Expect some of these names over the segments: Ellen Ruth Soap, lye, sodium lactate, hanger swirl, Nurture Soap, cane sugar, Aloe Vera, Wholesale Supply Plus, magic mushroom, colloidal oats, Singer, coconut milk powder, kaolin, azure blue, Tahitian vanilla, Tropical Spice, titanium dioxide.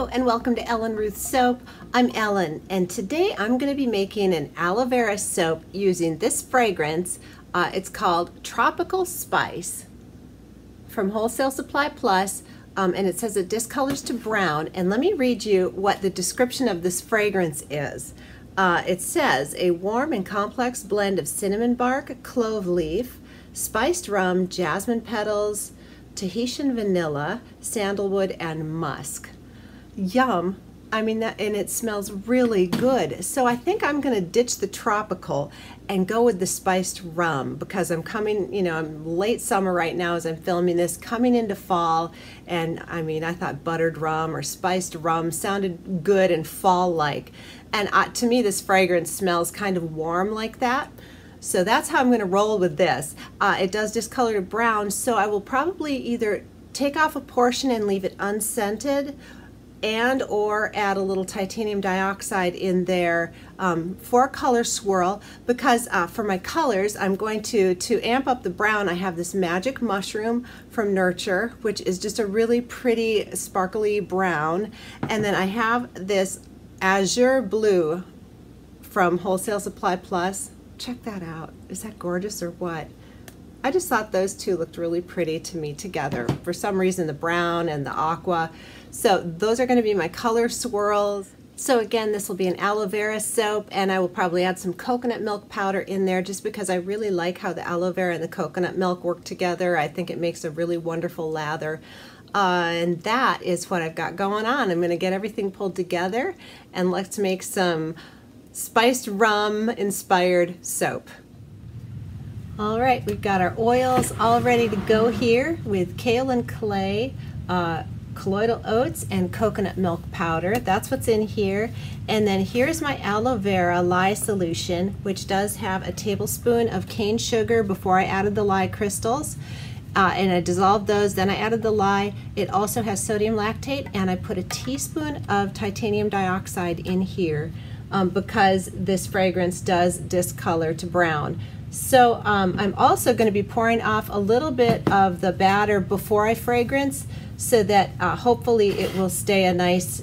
Hello and welcome to Ellen Ruth Soap. I'm Ellen and today I'm going to be making an aloe vera soap using this fragrance. It's called Tropical Spice from Wholesale Supply Plus, and it says it discolors to brown. And let me read you what the description of this fragrance is. It says a warm and complex blend of cinnamon bark, clove leaf, spiced rum, jasmine petals, Tahitian vanilla, sandalwood, and musk. Yum. I mean, and it smells really good. So I think I'm going to ditch the tropical and go with the spiced rum, because I'm coming, you know, I'm late summer right now as I'm filming this, coming into fall, and I mean, I thought buttered rum or spiced rum sounded good and fall-like. And to me, this fragrance smells kind of warm like that. So that's how I'm going to roll with this. It does discolor to brown, so I will probably either take off a portion and leave it unscented, and or add a little titanium dioxide in there for a color swirl, because for my colors, I'm going to amp up the brown. I have this magic mushroom from Nurture, which is just a really pretty sparkly brown, and then I have this azure blue from Wholesale Supply Plus. Check that out. Is that gorgeous or what? I just thought those two looked really pretty to me together. For some reason, the brown and the aqua. So those are going to be my color swirls. So again, this will be an aloe vera soap, and I will probably add some coconut milk powder in there just because I really like how the aloe vera and the coconut milk work together. I think it makes a really wonderful lather. And that is what I've got going on. I'm going to get everything pulled together, and let's make some spiced rum inspired soap. All right, we've got our oils all ready to go here with kaolin clay, colloidal oats, and coconut milk powder. That's what's in here. And then here's my aloe vera lye solution, which does have a tablespoon of cane sugar before I added the lye crystals. And I dissolved those, then I added the lye. It also has sodium lactate, and I put a teaspoon of titanium dioxide in here because this fragrance does discolor to brown. So I'm also going to be pouring off a little bit of the batter before I fragrance, so that hopefully it will stay a nice,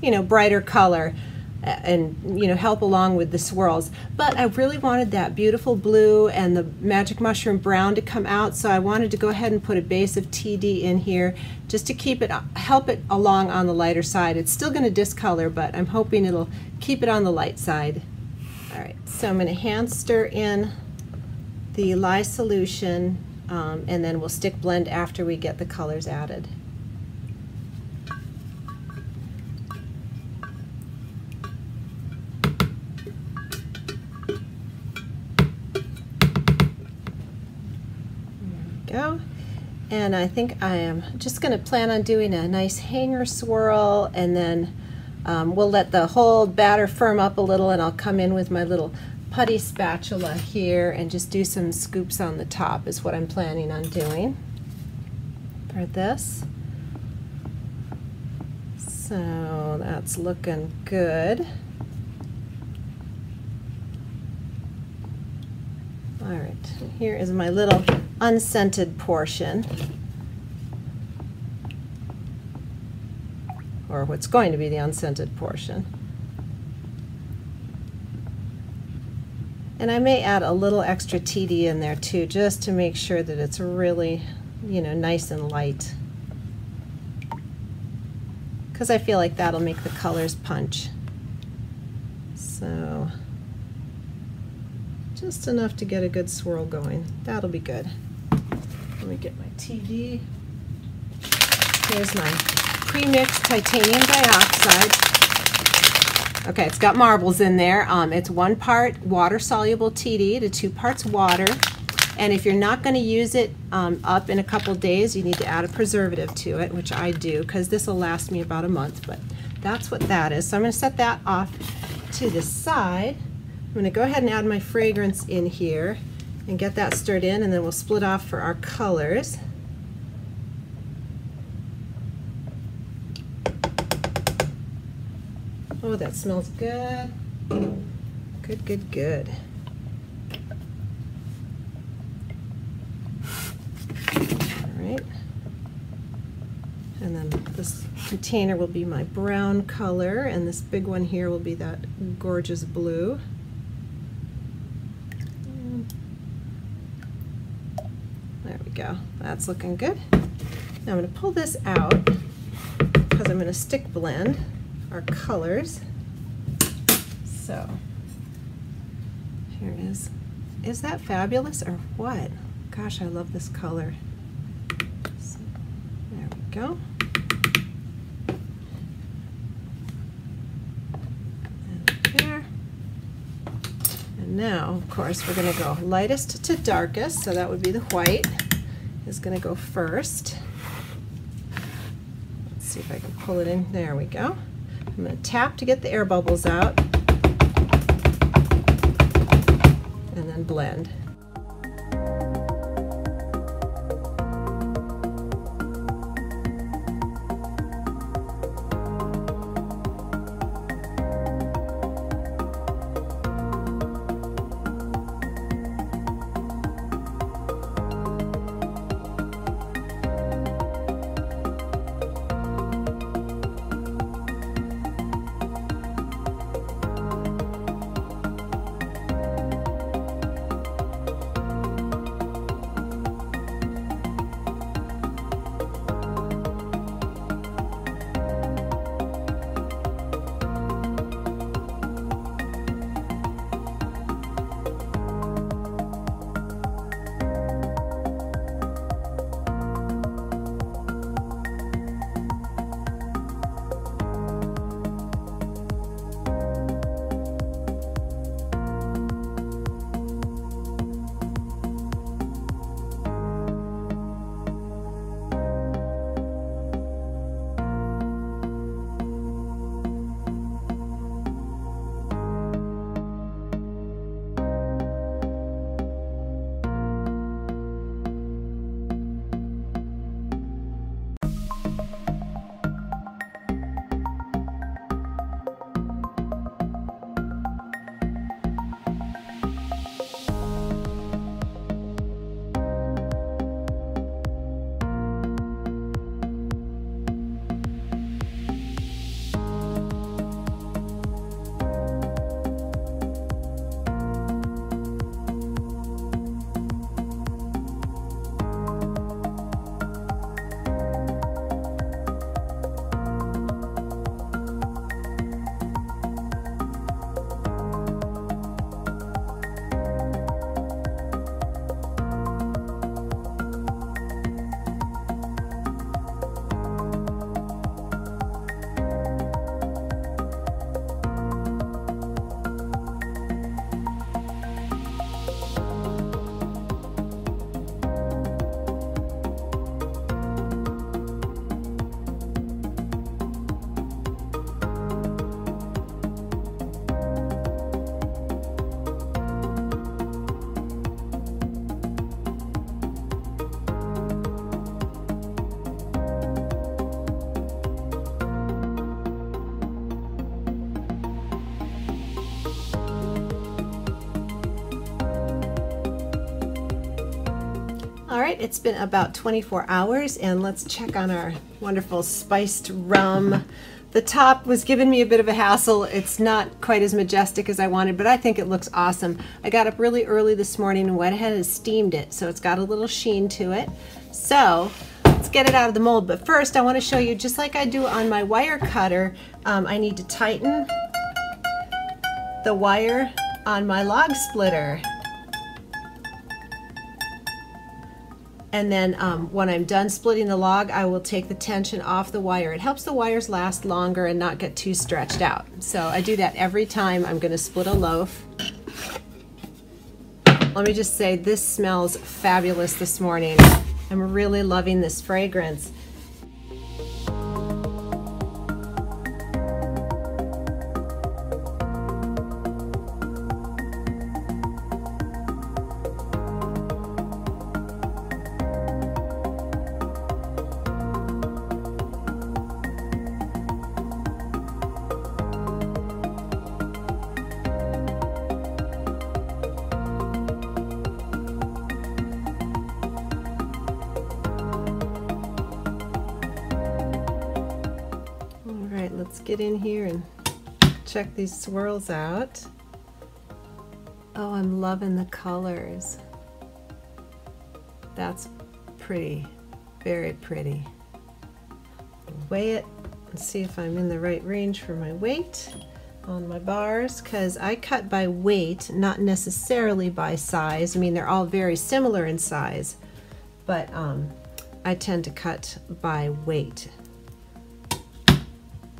you know, brighter color and, you know, help along with the swirls. But I really wanted that beautiful blue and the magic mushroom brown to come out, so I wanted to go ahead and put a base of TD in here just to keep it, help it along on the lighter side. It's still going to discolor, but I'm hoping it'll keep it on the light side. All right, so I'm going to hand stir in the lye solution, and then we'll stick blend after we get the colors added. There we go. And I think I am just going to plan on doing a nice hanger swirl, and then we'll let the whole batter firm up a little, and I'll come in with my little putty spatula here and just do some scoops on the top is what I'm planning on doing for this. So that's looking good. All right, here is my little unscented portion, or what's going to be the unscented portion. And I may add a little extra TD in there too, just to make sure that it's really, you know, nice and light, because I feel like that'll make the colors punch. So just enough to get a good swirl going. That'll be good. Let me get my TD. Here's my pre-mixed titanium dioxide. Okay, it's got marbles in there. It's 1 part water-soluble TD to 2 parts water. And if you're not going to use it up in a couple days, you need to add a preservative to it, which I do, because this will last me about a month. But that's what that is. So I'm going to set that off to the side. I'm going to go ahead and add my fragrance in here and get that stirred in, and then we'll split off for our colors. Oh, that smells good. Good, good, good. All right. And then this container will be my brown color, and this big one here will be that gorgeous blue. There we go. That's looking good. Now I'm going to pull this out because I'm going to stick blend our colors. So here it is. Is that fabulous or what? Gosh, I love this color. So, there we go. Now, of course, we're going to go lightest to darkest, so that would be the white is going to go first. Let's see if I can pull it in. There we go. I'm going to tap to get the air bubbles out, and then blend. It's been about 24 hours, and let's check on our wonderful spiced rum. The top was giving me a bit of a hassle. It's not quite as majestic as I wanted, but I think it looks awesome. I got up really early this morning and went ahead and steamed it, so it's got a little sheen to it. So let's get it out of the mold, but first I want to show you, just like I do on my wire cutter, I need to tighten the wire on my log splitter. And then when I'm done splitting the log, I will take the tension off the wire. It helps the wires last longer and not get too stretched out. So I do that every time I'm going to split a loaf. Let me just say, this smells fabulous this morning. I'm really loving this fragrance. Let's get in here and check these swirls out. Oh, I'm loving the colors. That's pretty, very pretty. Weigh it and see if I'm in the right range for my weight on my bars, because I cut by weight, not necessarily by size. I mean, they're all very similar in size, but I tend to cut by weight.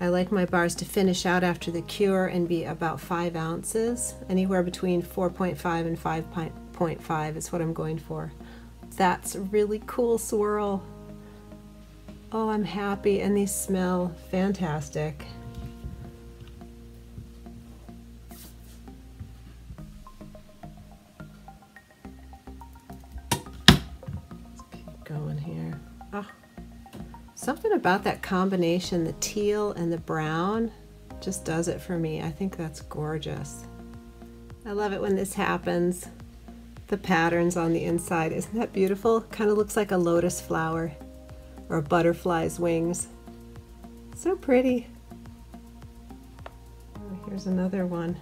I like my bars to finish out after the cure and be about 5 ounces. Anywhere between 4.5 and 5.5 is what I'm going for. That's a really cool swirl. Oh, I'm happy, and these smell fantastic. Something about that combination, the teal and the brown, just does it for me. I think that's gorgeous. I love it when this happens. The patterns on the inside, isn't that beautiful? Kind of looks like a lotus flower or a butterfly's wings. So pretty. Oh, here's another one.